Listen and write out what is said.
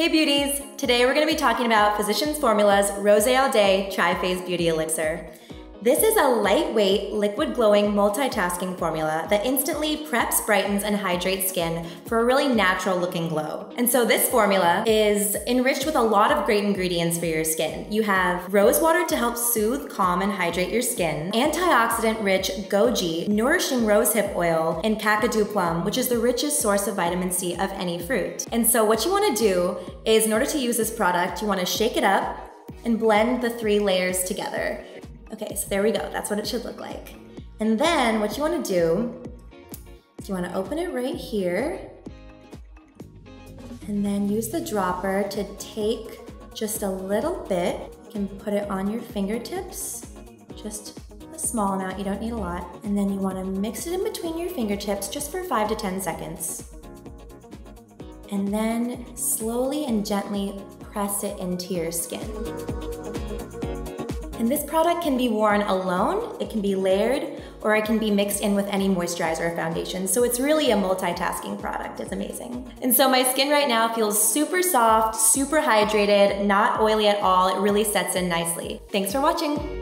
Hey beauties! Today we're going to be talking about Physicians Formula's Rosé All Day Tri-Phase Beauty Elixir. This is a lightweight, liquid-glowing multitasking formula that instantly preps, brightens, and hydrates skin for a really natural-looking glow. And so this formula is enriched with a lot of great ingredients for your skin. You have rose water to help soothe, calm, and hydrate your skin, antioxidant-rich goji, nourishing rosehip oil, and Kakadu plum, which is the richest source of vitamin C of any fruit. And so what you want to do is, in order to use this product, you want to shake it up and blend the three layers together. Okay, so there we go, that's what it should look like. And then what you wanna do, you wanna open it right here, and then use the dropper to take just a little bit. You can put it on your fingertips, just a small amount, you don't need a lot. And then you wanna mix it in between your fingertips just for 5 to 10 seconds. And then slowly and gently press it into your skin. And this product can be worn alone, it can be layered, or it can be mixed in with any moisturizer or foundation. So it's really a multitasking product, it's amazing. And so my skin right now feels super soft, super hydrated, not oily at all. It really sets in nicely. Thanks for watching.